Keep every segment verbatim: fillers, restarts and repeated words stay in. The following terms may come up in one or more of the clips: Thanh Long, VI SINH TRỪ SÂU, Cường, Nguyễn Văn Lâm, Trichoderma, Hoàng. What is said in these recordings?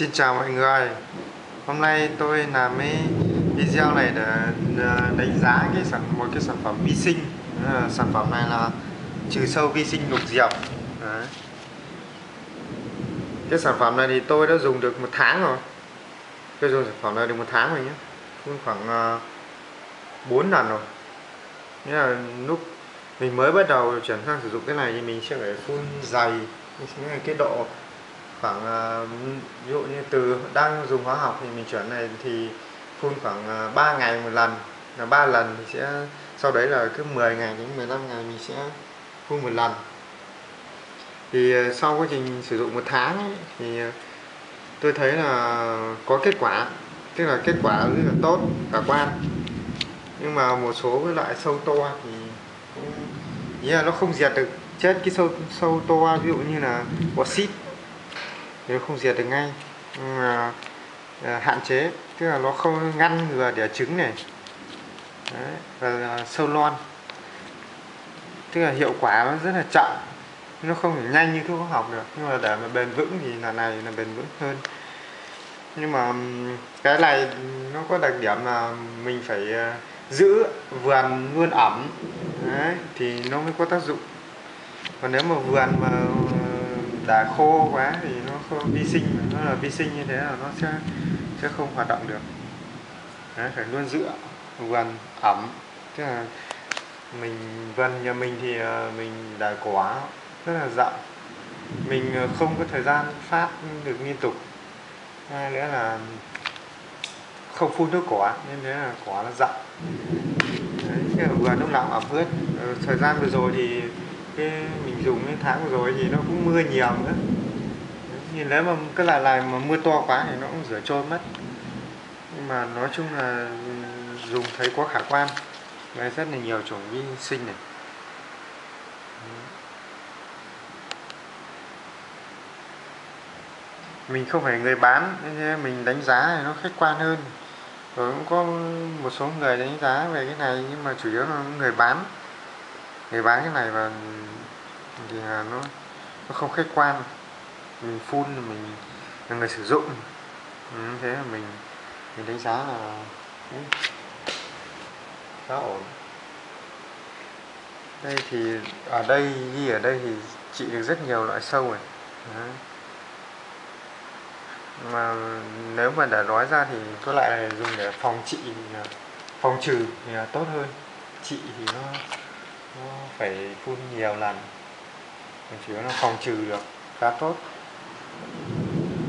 Xin chào mọi người. Hôm nay tôi làm cái video này để đánh giá cái sản một cái sản phẩm vi sinh. Sản phẩm này là trừ sâu vi sinh lục diệp. Đấy. Cái sản phẩm này thì tôi đã dùng được một tháng rồi. Tôi dùng sản phẩm này được một tháng rồi nhé, cũng khoảng bốn lần rồi. Nghĩa là lúc mình mới bắt đầu chuyển sang sử dụng cái này thì mình sẽ phải phun dày, cái độ khoảng ví dụ như từ đang dùng hóa học thì mình chuyển này thì phun khoảng ba ngày một lần, là ba lần thì sẽ sau đấy là cứ mười ngày đến mười lăm ngày mình sẽ phun một lần. Thì sau quá trình sử dụng một tháng ấy, thì tôi thấy là có kết quả, tức là kết quả rất là tốt, khả quan. Nhưng mà một số cái loại sâu to thì cũng, ý là nó không diệt được chết cái sâu sâu to, ví dụ như là oxit thì nó không diệt được ngay, nhưng mà hạn chế, tức là nó không ngăn ngừa đẻ trứng này. Đấy, và sâu lon, tức là hiệu quả nó rất là chậm, nó không phải nhanh như thuốc hóa học được, nhưng mà để mà bền vững thì là này là bền vững hơn. Nhưng mà cái này nó có đặc điểm là mình phải giữ vườn luôn ẩm. Đấy, thì nó mới có tác dụng. Còn nếu mà vườn mà đã khô quá thì nó không vi sinh, nó là vi sinh như thế là nó sẽ sẽ không hoạt động được. Đấy, phải luôn giữ vườn ẩm, tức là mình vườn nhà mình thì mình đã quá rất là rộng, mình không có thời gian phát được liên tục. Hai nữa là không phun nước cỏ nên thế là cỏ nó rộng. Đấy, vừa lúc nào ẩm ướt. Thời gian vừa rồi thì cái mình dùng cái tháng vừa rồi thì nó cũng mưa nhiều nữa. Nhìn nếu mà cái loại này mà mưa to quá thì nó cũng rửa trôi mất. Nhưng mà nói chung là dùng thấy có khả quan. Đấy, rất là nhiều chủng vi sinh này. Mình không phải người bán nên mình đánh giá thì nó khách quan hơn. Rồi cũng có một số người đánh giá về cái này, nhưng mà chủ yếu là người bán người bán cái này và thì là nó, nó không khách quan. Mình phun mình là người sử dụng, ừ, thế là mình mình đánh giá là khá ổn. Đây thì ở đây ghi ở đây thì trị được rất nhiều loại sâu rồi. Đấy. Mà nếu mà đã nói ra thì cái loại này dùng để phòng trị, phòng trừ thì là tốt hơn. Trị thì nó, nó phải phun nhiều lần, chủ yếu là phòng trừ được khá tốt.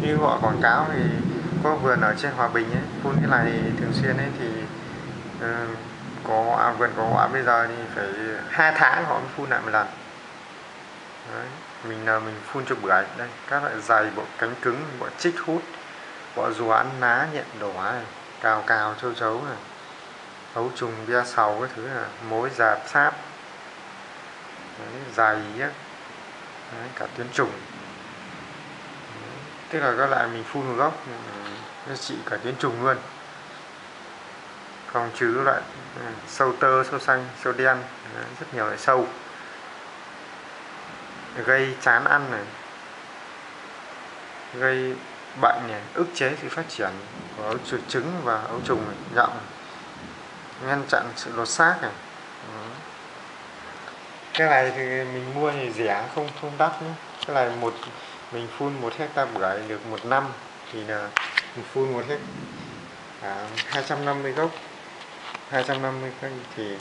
Như họ quảng cáo thì có vườn ở trên Hòa Bình ấy, phun cái này thường xuyên ấy thì uh, có à, vườn có quả bây giờ thì phải hai tháng họ mới phun lại một lần. Đấy. Mình là mình phun cho bưởi đây, các loại dày, bộ cánh cứng, bộ chích hút, bộ rùa ăn lá nhện đỏ này, cào cào châu chấu này, ấu trùng ve sầu cái thứ là mối giạt sáp, dày á, cả tuyến trùng. Đấy. Tức là các loại mình phun một gốc nó trị cả tuyến trùng luôn, còn trừ loại sâu tơ, sâu xanh, sâu đen. Đấy, rất nhiều loại sâu gây chán ăn này, gây bệnh này, ức chế sự phát triển của ấu trứng và ấu trùng này, nhộng, ngăn chặn sự lột xác này. Ừ. Cái này thì mình mua thì rẻ, không không đắt nhé. Cái này một mình phun một hecta bưởi được một năm thì là mình phun một hecta à, hai trăm năm mươi gốc, hai trăm năm mươi cây thì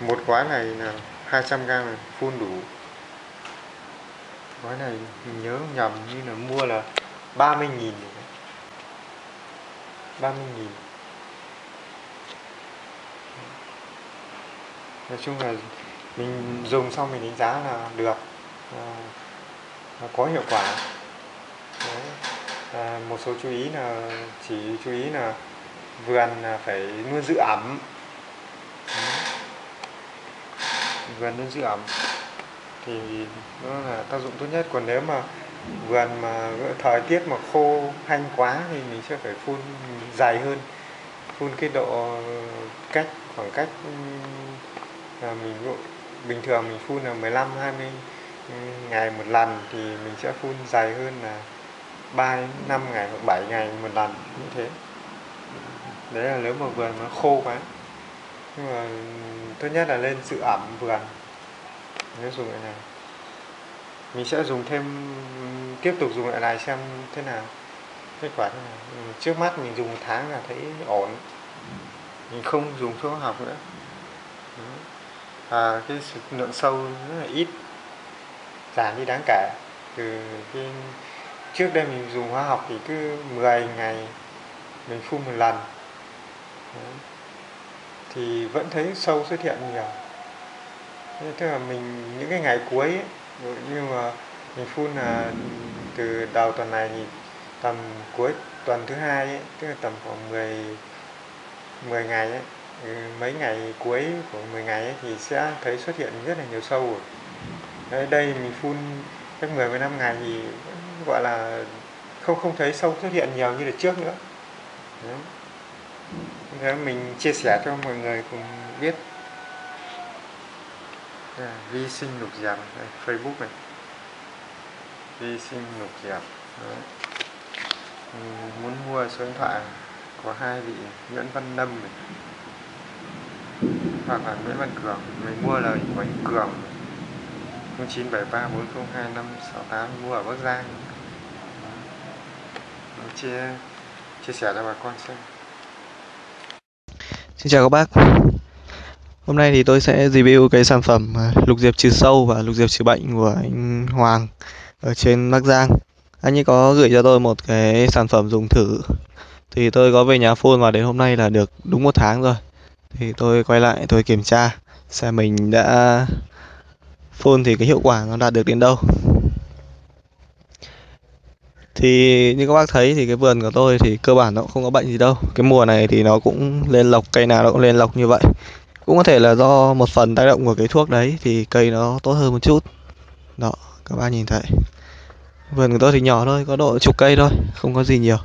một gói này là hai trăm gam này, phun đủ. Gói này mình nhớ nhầm như là mua là ba mươi nghìn, ba mươi nghìn. Nói chung là mình dùng xong mình đánh giá là được, là có hiệu quả. Đấy. À, một số chú ý là chỉ chú ý là vườn là phải luôn giữ ẩm. Đấy. Vườn luôn giữ ẩm thì nó là tác dụng tốt nhất. Còn nếu mà vườn mà thời tiết mà khô hanh quá thì mình sẽ phải phun dày hơn, phun cái độ cách khoảng cách là mình bình thường mình phun là mười lăm hai mươi ngày một lần thì mình sẽ phun dày hơn là ba đến năm ngày hoặc bảy ngày một lần như thế. Đấy là nếu mà vườn nó khô quá. Nhưng mà tốt nhất là lên giữ ẩm vườn. Nếu dùng loại này mình sẽ dùng thêm, tiếp tục dùng loại này xem thế nào, kết quả thế nào. Trước mắt mình dùng một tháng là thấy ổn, mình không dùng thuốc học nữa. À, cái lượng sâu rất là ít, giảm đi đáng kể. Từ cái trước đây mình dùng hóa học thì cứ mười ngày mình phun một lần. Đấy. Thì vẫn thấy sâu xuất hiện nhiều. Tức là mình những cái ngày cuối ấy, nhưng mà mình phun là từ đầu tuần này thì tầm cuối tuần thứ hai ấy, tức là tầm khoảng mười, mười ngày ấy, mấy ngày cuối của mười ngày ấy, thì sẽ thấy xuất hiện rất là nhiều sâu rồi. Đấy, đây mình phun cách mười đến mười lăm ngày thì gọi là không không thấy sâu xuất hiện nhiều như là trước nữa. Đấy. Thế mình chia sẻ cho mọi người cùng biết. Đây, vi sinh lục dầm, Facebook này, vi sinh lục dầm. Muốn mua số điện thoại có hai vị Nguyễn Văn Lâm này, hoặc là Nguyễn Văn Cường. Mình mua là của anh Cường không chín bảy ba bốn không hai năm sáu tám, mua ở Bắc Giang. Mình chia chia sẻ cho bà con xem. Xin chào các bác. Hôm nay thì tôi sẽ review cái sản phẩm lục diệp trừ sâu và lục diệp trừ bệnh của anh Hoàng ở trên Bắc Giang. Anh ấy có gửi cho tôi một cái sản phẩm dùng thử. Thì tôi có về nhà phun và đến hôm nay là được đúng một tháng rồi. Thì tôi quay lại tôi kiểm tra xem mình đã phun thì cái hiệu quả nó đạt được đến đâu. Thì như các bác thấy thì cái vườn của tôi thì cơ bản nó cũng không có bệnh gì đâu. Cái mùa này thì nó cũng lên lộc, cây nào nó cũng lên lộc như vậy. Cũng có thể là do một phần tác động của cái thuốc đấy thì cây nó tốt hơn một chút. Đó, các bác nhìn thấy. Vườn của tôi thì nhỏ thôi, có độ chục cây thôi, không có gì nhiều.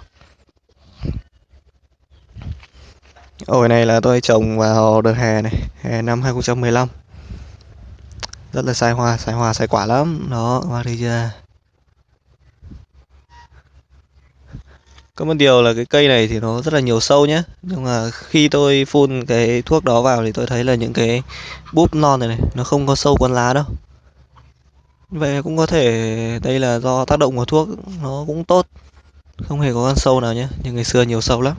Ổi này là tôi trồng vào đợt hè này, hè năm hai không một năm. Rất là sai hoa, sai hoa, sai quả lắm. Đó, các bác thấy chưa? Có một điều là cái cây này thì nó rất là nhiều sâu nhé. Nhưng mà khi tôi phun cái thuốc đó vào thì tôi thấy là những cái búp non này này, nó không có sâu quấn lá đâu. Vậy cũng có thể đây là do tác động của thuốc nó cũng tốt. Không hề có con sâu nào nhé. Nhưng ngày xưa nhiều sâu lắm.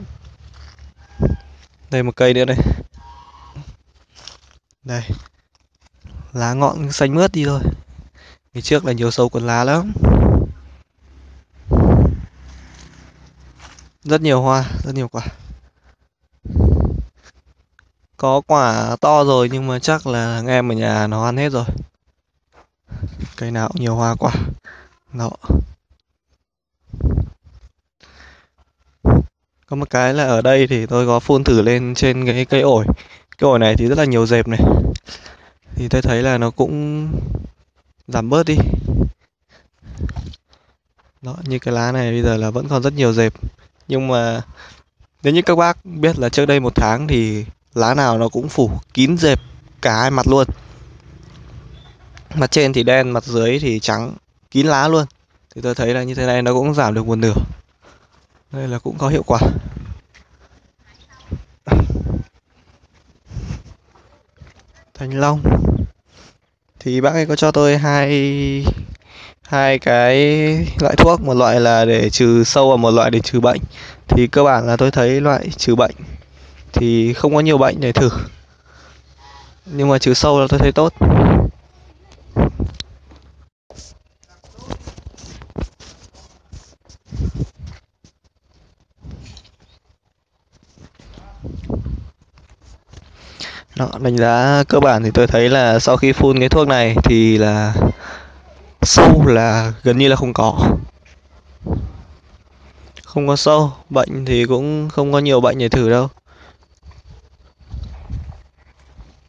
Đây một cây nữa đây. Đây. Lá ngọn xanh mướt đi thôi. Ngày trước là nhiều sâu quấn lá lắm. Rất nhiều hoa, rất nhiều quả. Có quả to rồi nhưng mà chắc là thằng em ở nhà nó ăn hết rồi. Cây nào cũng nhiều hoa quả. Đó. Có một cái là ở đây thì tôi có phun thử lên trên cái cây ổi. Cái ổi này thì rất là nhiều dẹp này. Thì tôi thấy là nó cũng giảm bớt đi. Đó, như cái lá này bây giờ là vẫn còn rất nhiều dẹp. Nhưng mà nếu như các bác biết là trước đây một tháng thì lá nào nó cũng phủ kín dẹp cả hai mặt luôn. Mặt trên thì đen, mặt dưới thì trắng, kín lá luôn. Thì tôi thấy là như thế này nó cũng giảm được một nửa. Đây là cũng có hiệu quả. Thanh Long thì bác ấy có cho tôi hai hai cái loại thuốc, một loại là để trừ sâu và một loại để trừ bệnh. Thì cơ bản là tôi thấy loại trừ bệnh thì không có nhiều bệnh để thử, nhưng mà trừ sâu là tôi thấy tốt. Đó, đánh giá cơ bản thì tôi thấy là sau khi phun cái thuốc này thì là sâu là gần như là không có. Không có sâu. Bệnh thì cũng không có nhiều bệnh để thử đâu.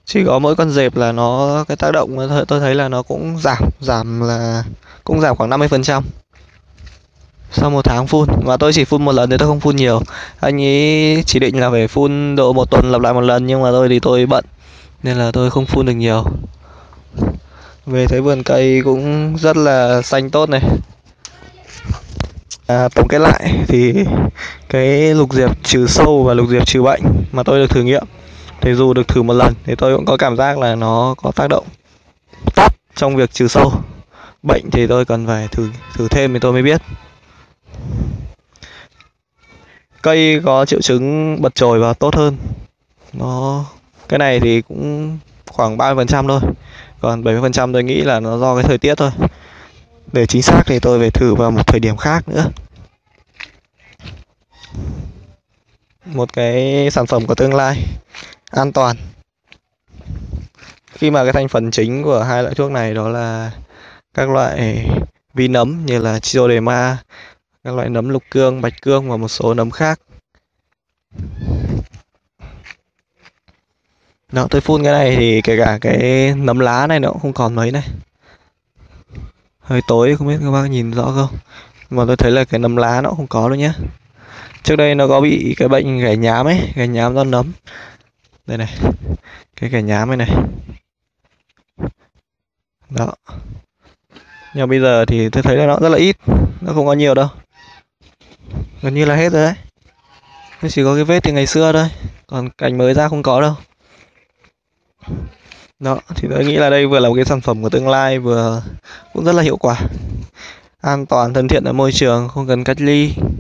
Chỉ có mỗi con dẹp là nó, cái tác động tôi thấy là nó cũng giảm. Giảm là cũng giảm khoảng năm mươi phần trăm sau một tháng phun. Mà tôi chỉ phun một lần thì tôi không phun nhiều. Anh ấy chỉ định là phải phun độ một tuần lặp lại một lần. Nhưng mà tôi thì tôi bận nên là tôi không phun được nhiều. Về thấy vườn cây cũng rất là xanh tốt này. À, tổng kết lại thì cái lục diệp trừ sâu và lục diệp trừ bệnh mà tôi được thử nghiệm, thì dù được thử một lần thì tôi cũng có cảm giác là nó có tác động tốt trong việc trừ sâu. Bệnh thì tôi cần phải thử thử thêm thì tôi mới biết. Cây có triệu chứng bật chồi và tốt hơn. Nó cái này thì cũng khoảng ba mươi phần trăm thôi. Còn bảy mươi phần trăm tôi nghĩ là nó do cái thời tiết thôi. Để chính xác thì tôi phải thử vào một thời điểm khác nữa. Một cái sản phẩm của tương lai, an toàn. Khi mà cái thành phần chính của hai loại thuốc này đó là các loại vi nấm như là Trichoderma, các loại nấm lục cương, bạch cương và một số nấm khác. Đó, tôi phun cái này thì kể cả cái nấm lá này nó cũng không còn mấy này. Hơi tối không biết các bác nhìn rõ không, mà tôi thấy là cái nấm lá nó cũng không có đâu nhé. Trước đây nó có bị cái bệnh ghẻ nhám ấy, ghẻ nhám do nấm. Đây này, cái ghẻ nhám này này. Đó. Nhưng bây giờ thì tôi thấy là nó rất là ít, nó không có nhiều đâu. Gần như là hết rồi đấy. Nó chỉ có cái vết từ ngày xưa thôi, còn cành mới ra không có đâu. Đó, thì tôi nghĩ là đây vừa là một cái sản phẩm của tương lai, vừa cũng rất là hiệu quả, an toàn, thân thiện ở môi trường, không cần cách ly.